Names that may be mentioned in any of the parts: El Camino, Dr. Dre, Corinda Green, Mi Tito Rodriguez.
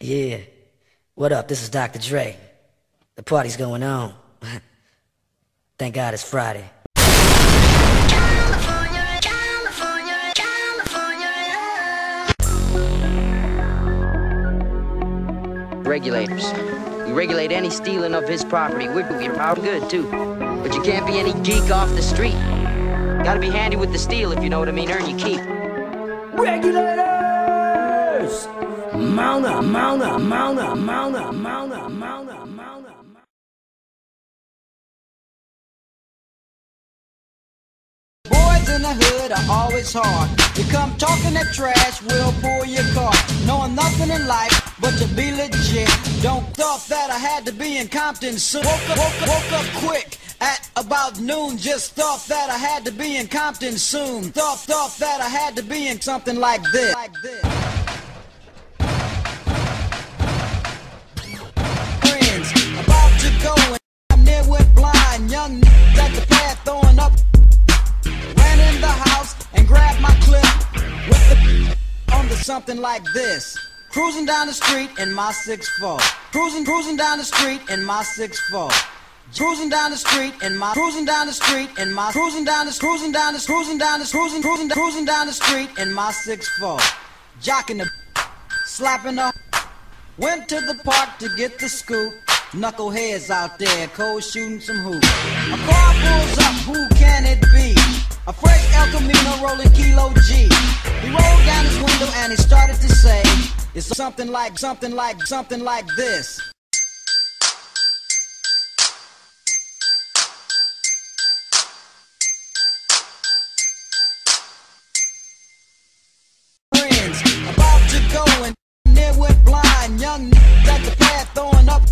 Yeah. What up? This is Dr. Dre. The party's going on. Thank God it's Friday. California, California, California. Regulators. You regulate any stealing of his property. We're probably good too. But you can't be any geek off the street. You gotta be handy with the steal, if you know what I mean. Earn your keep. Regulators! Mauna, Mauna, Mauna, Mauna, Mauna, Mauna, Mauna. Boys in the hood are always hard. You come talking that trash, we'll pull your car. Knowing nothing in life but to be legit. Don't thought that I had to be in Compton soon. Woke up quick at about noon. Just thought that I had to be in Compton soon. Thought that I had to be in something like this. Young at the path throwing up, ran in the house and grabbed my clip with the onto something like this. Cruising down the street in my 6'4". Cruising down the street in my 6'4". Cruising down the street in my cruising down the street in my 6'4". Jocking the slapping up. Went to the park to get the scoop. Knuckleheads out there, cold shooting some hoops. A car pulls up, who can it be? A fresh El Camino rolling Kilo G. He rolled down his window and he started to say, it's something like this. Friends, about to go and near with blind young at the path throwing up.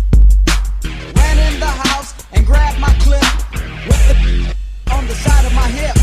The house and grab my clip with the on the side of my hip.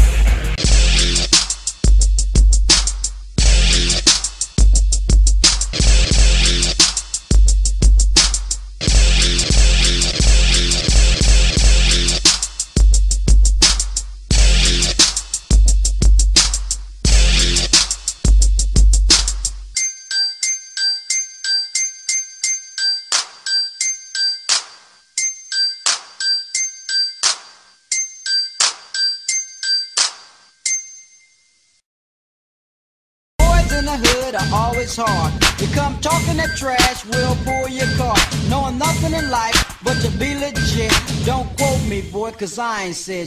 In the hood are always hard. You come talking that trash, we'll pull your car. Knowing nothing in life but to be legit. Don't quote me, boy, cause I ain't said